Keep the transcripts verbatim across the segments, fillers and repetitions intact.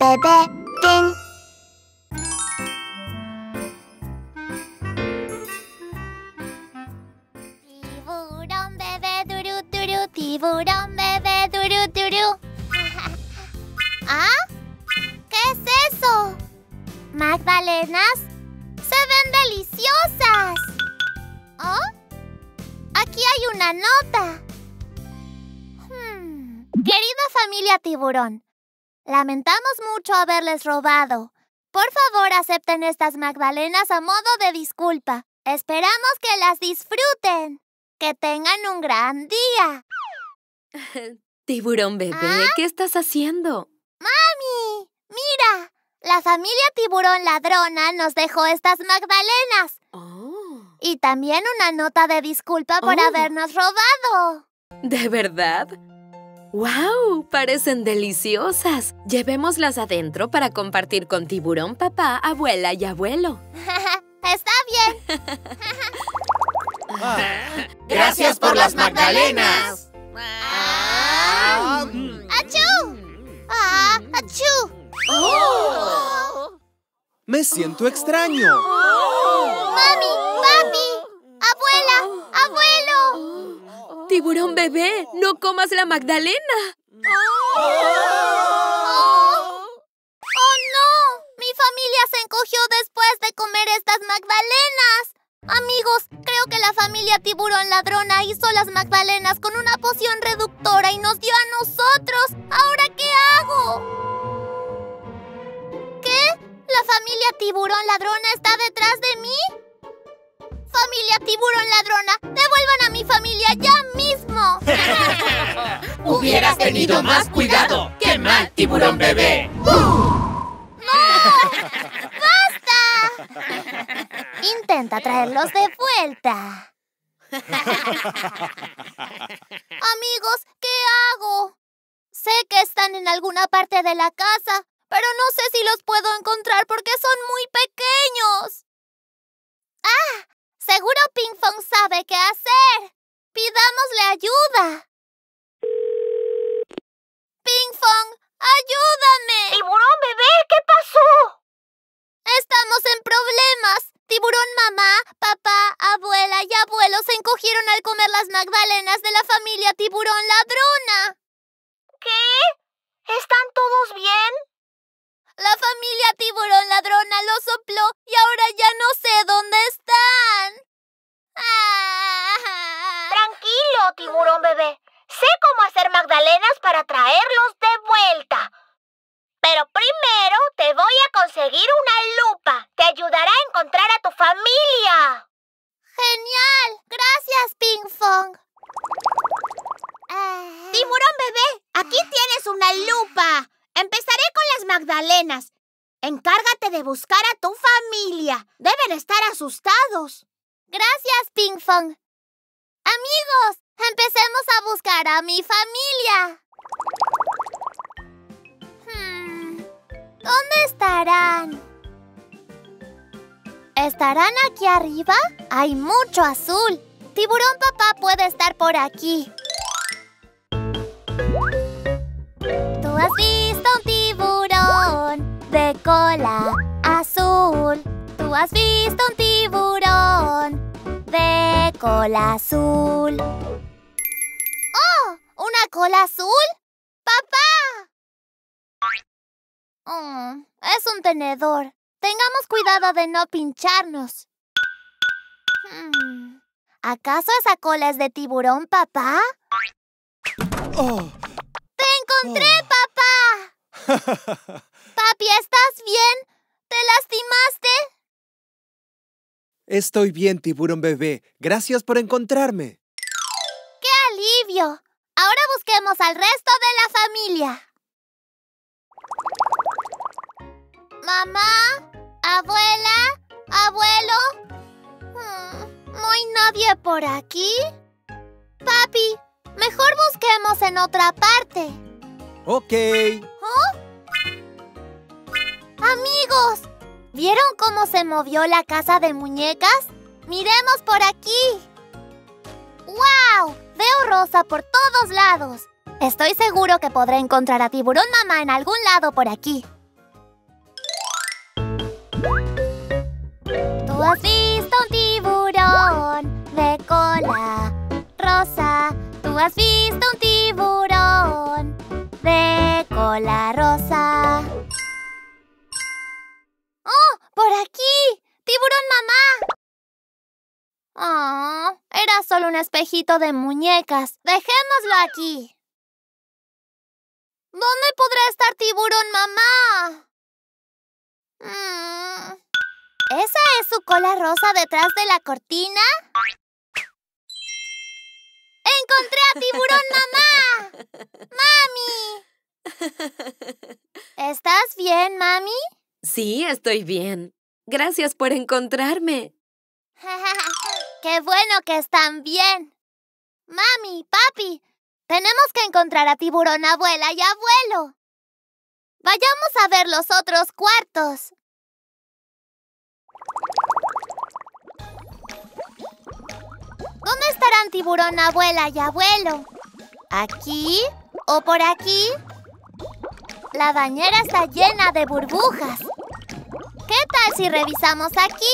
Bebé Pin. Tiburón bebé duru duru, tiburón bebé duru duru. ¿Ah? ¿Qué es eso? Magdalenas se ven deliciosas. ¿Oh? Aquí hay una nota. Hmm. Querida familia Tiburón, lamentamos mucho haberles robado. Por favor, acepten estas magdalenas a modo de disculpa. Esperamos que las disfruten. Que tengan un gran día. Tiburón bebé, ¿ah? ¿Qué estás haciendo? ¡Mami! ¡Mira! La familia Tiburón ladrona nos dejó estas magdalenas. Oh. Y también una nota de disculpa por oh. habernos robado. ¿De verdad? ¡Wow! Parecen deliciosas. Llevémoslas adentro para compartir con Tiburón papá, abuela y abuelo. ¡Está bien! Oh. ¡Gracias por las magdalenas! Ah. ¡Achú! Ah, achú. Oh. ¡Me siento extraño! Oh. ¡Mami! ¡Papi! ¡Abuela! ¡Abuelo! ¡Tiburón bebé! ¡No comas la magdalena! ¡Oh! ¡Oh! ¡Oh, no! ¡Mi familia se encogió después de comer estas magdalenas! Amigos, creo que la familia Tiburón Ladrona hizo las magdalenas con una poción reductora y nos dio a nosotros. ¿Ahora qué hago? ¿Qué? ¿La familia Tiburón Ladrona está detrás de mí? ¡Familia Tiburón Ladrona! ¡Devuelvan a mi familia ya mismo! ¡Hubieras tenido más cuidado! ¡Qué mal, Tiburón Bebé! ¡Uh! ¡No! ¡Basta! Intenta traerlos de vuelta. Amigos, ¿qué hago? Sé que están en alguna parte de la casa, pero no sé si los puedo encontrar porque son muy pequeños. ¡Ah! Seguro Pinkfong sabe qué hacer. Pidámosle ayuda. Pinkfong, ayúdame. Tiburón bebé, ¿qué pasó? Estamos en problemas. Tiburón mamá, papá, abuela y abuelo se encogieron al comer las magdalenas de la familia Tiburón Ladrona. ¿Qué? ¿Están todos bien? La familia Tiburón Ladrona lo sopló y ahora ya no sé dónde están. Ah. Tranquilo, Tiburón Bebé. Sé cómo hacer magdalenas para traerlos de vuelta. Pero primero te voy a conseguir una lupa. Te ayudará a encontrar a tu familia. ¡Genial! Gracias, Pinkfong. Ah. Tiburón Bebé, aquí tienes una lupa. Empezaré con las magdalenas. Encárgate de buscar a tu familia. Deben estar asustados. Gracias, Pinkfong. Amigos, empecemos a buscar a mi familia. Hmm, ¿dónde estarán? ¿Estarán aquí arriba? Hay mucho azul. Tiburón papá puede estar por aquí. ¿Tú has visto un tiburón de cola azul? ¿Tú has visto un tiburón de cola azul? ¡Oh! ¿Una cola azul? ¡Papá! Oh, es un tenedor. Tengamos cuidado de no pincharnos. Hmm. ¿Acaso esa cola es de tiburón, papá? ¡Oh! ¡Te encontré, oh. papá! Papi, ¿estás bien? ¿Te lastimaste? Estoy bien, Tiburón Bebé. Gracias por encontrarme. ¡Qué alivio! Ahora busquemos al resto de la familia. Mamá, abuela, abuelo. ¿No hay nadie por aquí? Papi, mejor busquemos en otra parte. Ok. ¿Oh? Amigos, ¿vieron cómo se movió la casa de muñecas? ¡Miremos por aquí! ¡Wow! Veo rosa por todos lados. Estoy seguro que podré encontrar a Tiburón Mamá en algún lado por aquí. ¿Tú has visto un tiburón de cola rosa? ¿Tú has visto un tiburón de cola rosa? ¡Oh! ¡Por aquí! ¡Tiburón mamá! ¡Oh! Era solo un espejito de muñecas. ¡Dejémoslo aquí! ¿Dónde podrá estar Tiburón mamá? Mm. ¿Esa es su cola rosa detrás de la cortina? ¡Encontré a Tiburón mamá! ¡Mami! ¿Estás bien, mami? Sí, estoy bien. Gracias por encontrarme. ¡Qué bueno que están bien! Mami, papi, tenemos que encontrar a Tiburón abuela y abuelo. Vayamos a ver los otros cuartos. ¿Dónde estarán Tiburón abuela y abuelo? ¿Aquí o por aquí? La bañera está llena de burbujas. ¿Qué tal si revisamos aquí?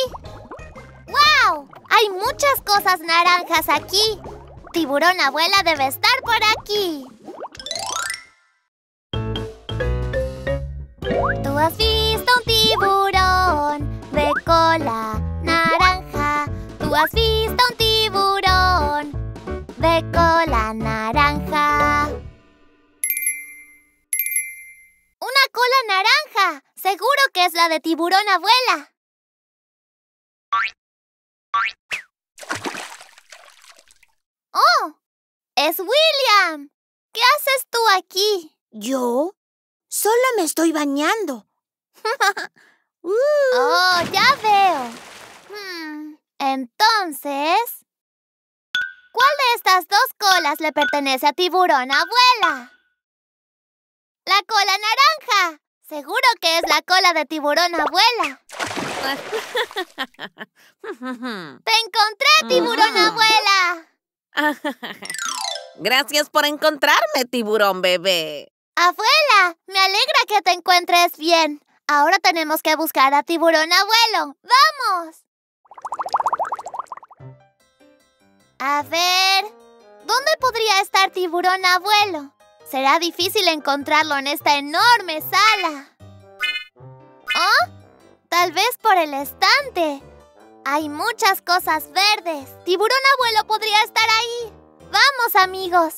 ¡Wow! Hay muchas cosas naranjas aquí. Tiburón abuela debe estar por aquí. ¿Tú has visto un tiburón de cola naranja? ¿Tú has visto un tiburón de cola naranja? ¡Una cola naranja! Seguro que es la de Tiburón abuela. ¡Oh! ¡Es William! ¿Qué haces tú aquí? ¿Yo? Solo me estoy bañando. uh. ¡Oh, ya veo! Hmm, entonces, ¿cuál de estas dos colas le pertenece a Tiburón abuela? ¡La cola naranja! Seguro que es la cola de Tiburón abuela. ¡Te encontré, Tiburón abuela! Gracias por encontrarme, Tiburón bebé. Abuela, me alegra que te encuentres bien. Ahora tenemos que buscar a Tiburón abuelo. ¡Vamos! A ver, ¿dónde podría estar Tiburón abuelo? Será difícil encontrarlo en esta enorme sala. ¿Oh? Tal vez por el estante. Hay muchas cosas verdes. Tiburón abuelo podría estar ahí. ¡Vamos, amigos!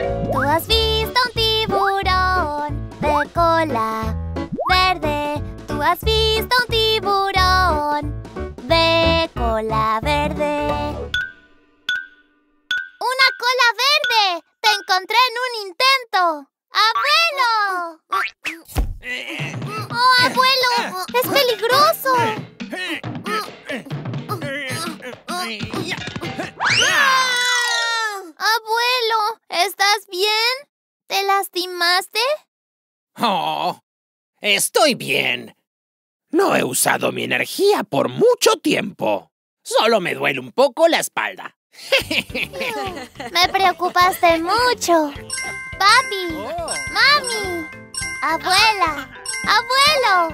¿Tú has visto un tiburón de cola verde? ¿Tú has visto un tiburón de cola verde? ¡Una cola verde! ¡Te encontré en un intento! ¡Abuelo! ¡Oh, abuelo! ¡Es peligroso! ¡Abuelo! ¿Estás bien? ¿Te lastimaste? ¡Oh! ¡Estoy bien! No he usado mi energía por mucho tiempo. Solo me duele un poco la espalda. Me preocupaste mucho. Papi, mami, abuela, abuelo.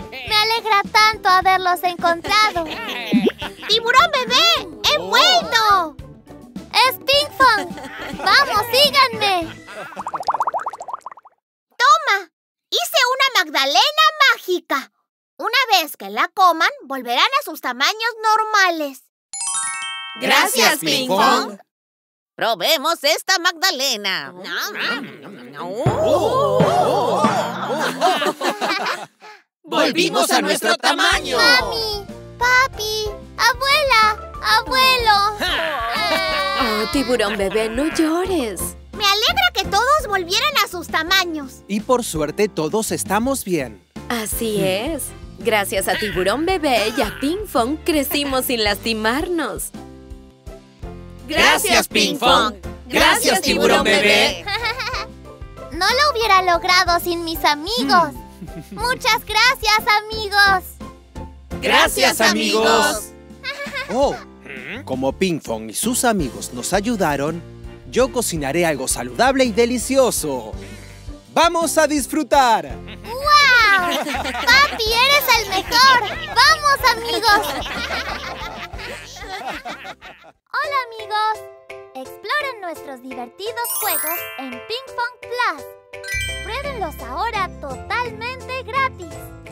Me alegra tanto haberlos encontrado. ¡Tiburón bebé! ¡He vuelto! ¡Es Pinkfong! ¡Vamos, síganme! ¡Toma! Hice una magdalena mágica. Una vez que la coman, volverán a sus tamaños normales. ¡Gracias, Pinkfong! ¡Probemos esta magdalena! ¡Volvimos a nuestro tamaño! ¡Mami! ¡Papi! ¡Abuela! ¡Abuelo! Oh, Tiburón bebé, no llores. Me alegra que todos volvieran a sus tamaños. Y por suerte todos estamos bien. Así es. Gracias a Tiburón bebé y a Pinkfong crecimos sin lastimarnos. ¡Gracias, Pinkfong! ¡Gracias, Tiburón bebé! No lo hubiera logrado sin mis amigos. ¡Muchas gracias, amigos! ¡Gracias, amigos! Oh, como Pinkfong y sus amigos nos ayudaron, yo cocinaré algo saludable y delicioso. ¡Vamos a disfrutar! ¡Wow! ¡Papi, eres el mejor! ¡Vamos, amigos! ¡Hola, amigos! Exploren nuestros divertidos juegos en Pinkfong Plus. ¡Pruébenlos ahora totalmente gratis!